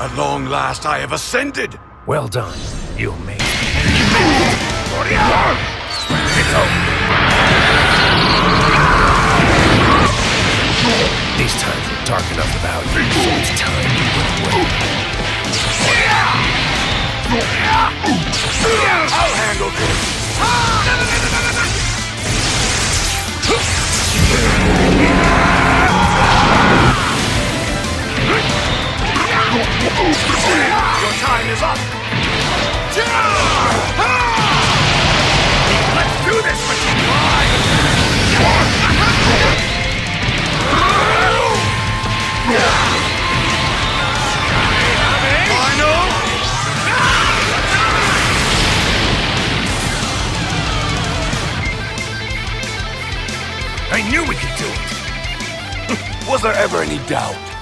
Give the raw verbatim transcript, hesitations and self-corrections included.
At long last I have ascended! Well done, you made it. These times were dark enough without you, so it's time you went away. I'll handle this. Your time is up. Let's do this with you. I knew we could do it! Was there ever any doubt?